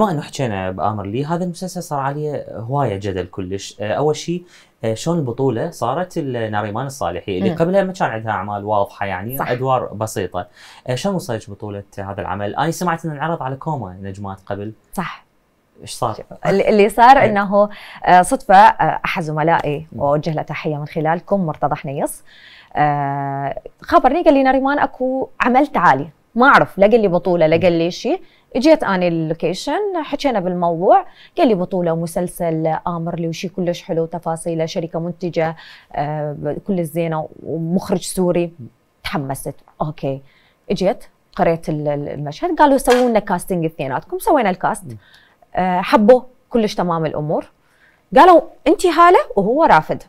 ما انه حكينا بآمرلي، هذا المسلسل صار عليه هوايه جدل كلش. اول شيء شلون البطوله صارت لناريمان الصالحي اللي قبلها ما كان عندها اعمال واضحه، يعني صح. ادوار بسيطه. شلون وصلت بطوله هذا العمل؟ انا سمعت ان انعرض على كوما نجمات قبل، صح؟ ايش صار؟ اللي صار انه صدفه احد زملائي واوجه له تحيه من خلالكم مرتضى حنيص خبرني قال لي ناريمان اكو عمل تعالي، ما اعرف، لقى لي بطوله، لقى لي شيء. اجيت انا اللوكيشن، حكينا بالموضوع، قال لي بطوله ومسلسل آمرلي وشي كلش حلو، تفاصيله، شركه منتجه كل الزينه ومخرج سوري. تحمست، اوكي. اجيت قريت المشهد، قالوا سووا لنا كاستنج اثنيناتكم، سوينا الكاست، حبوا كلش تمام الامور. قالوا انت هاله وهو رافد.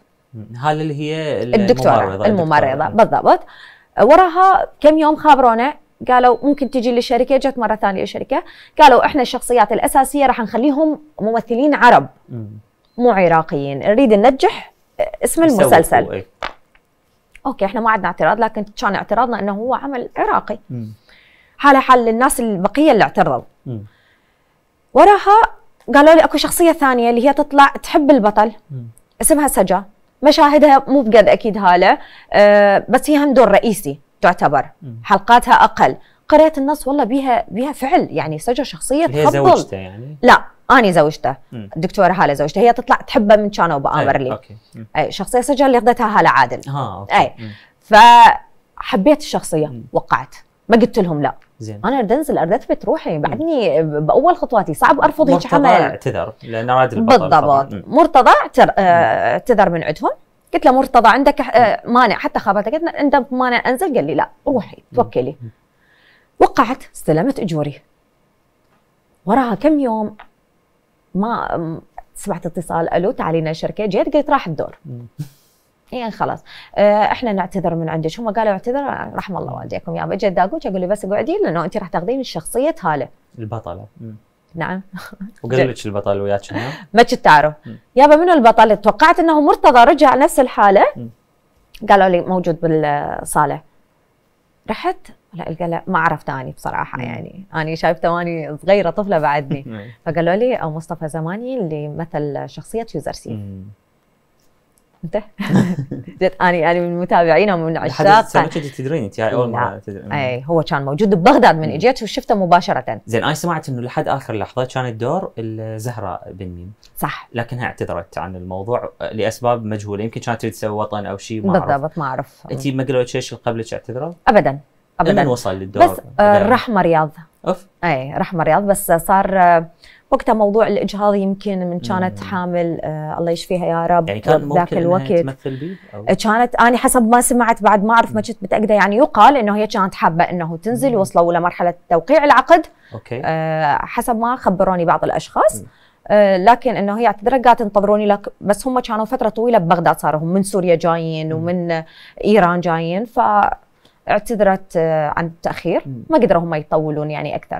هاله اللي هي الممرضه بالضبط. وراها كم يوم خابرونا قالوا ممكن تجي للشركه، جت مره ثانيه الشركه، قالوا احنا الشخصيات الاساسيه راح نخليهم ممثلين عرب مو عراقيين، نريد ننجح اسم المسلسل. إيه؟ اوكي، احنا ما عندنا اعتراض، لكن كان اعتراضنا انه هو عمل عراقي. حاله حال الناس البقيه اللي اعترضوا. وراها قالوا لي اكو شخصيه ثانيه اللي هي تطلع تحب البطل، اسمها سجا، مشاهدها مو بقد اكيد هاله، بس هي هم دور رئيسي تعتبر، حلقاتها اقل. قريت النص والله بيها فعل، يعني سجا شخصيه تفضل. هي زوجته يعني؟ لا، اني زوجته، الدكتوره هاله زوجته، هي تطلع تحبه من كانوا بآمرلي. اوكي. اي شخصيه سجا اللي اخذتها هاله عادل. اوكي. اي فحبيت الشخصيه، وقعت، ما قلت لهم لا. زين. انا اريد انزل، اريد اثبت روحي، بعدني باول خطواتي، صعب ارفض هيك عمل. مرتضى اعتذر لان راد البطل. بالضبط، مرتضى اعتذر من عندهم. قلت له مرتضى عندك مانع؟ حتى خابرته قلت له عندك مانع انزل؟ قال لي لا، روحي توكلي. وقعت، استلمت اجوري. وراها كم يوم ما سمعت اتصال، الو تعالينا الشركه. جيت قلت راح الدور. يعني خلاص احنا نعتذر من عندك. هم قالوا اعتذر رحم الله والديكم. يا اجيت داقوك اقول لي بس اقعدي لانه انت راح تاخذين شخصيه هاله البطله. نعم. وقال لك البطل وياك ما كنت تعرف. يابا منو البطل؟ توقعت انه مرتضى رجع نفس الحاله. قالوا لي موجود بالصاله. رحت، لا ما عرفت اني بصراحه، يعني اني شايفته اني صغيره طفله بعدني. فقالوا لي او مصطفى زماني اللي مثل شخصيه يوزرسي. انت جيت اني من متابعينه ومن عشاقه. لحد كنت تدرين انت هاي اول مره تدرين؟ اي، هو كان موجود ببغداد من اجيت وشفته مباشره. زين، انا سمعت انه لحد اخر لحظه كان الدور الزهراء بن ميم، صح؟ لكنها اعتذرت عن الموضوع لاسباب مجهوله، يمكن كانت تريد تسوي وطن او شيء، ما اعرف بالضبط، ما اعرف. انت ما قالوا شيء قبلك اعتذرت؟ ابدا ابدا. من وصل للدور بس رحمه رياض. اوف. اي رحمه رياض، بس صار وقتها موضوع الاجهاض، يمكن من كانت حامل، الله يشفيها يا رب. يعني كان ممكن ذاك الوقت تمثل بيه أو؟ كانت انا حسب ما سمعت، بعد ما اعرف، ما كنت متاكده. يعني يقال انه هي كانت حابه انه تنزل، وصلوا لمرحله توقيع العقد. اوكي. حسب ما خبروني بعض الاشخاص. لكن انه هي اعتذرت، قالت انتظروني لك بس. هم كانوا فتره طويله ببغداد، صاروا هم من سوريا جايين ومن ايران جايين، فاعتذرت عن التاخير. ما قدروا هم يطولون يعني اكثر.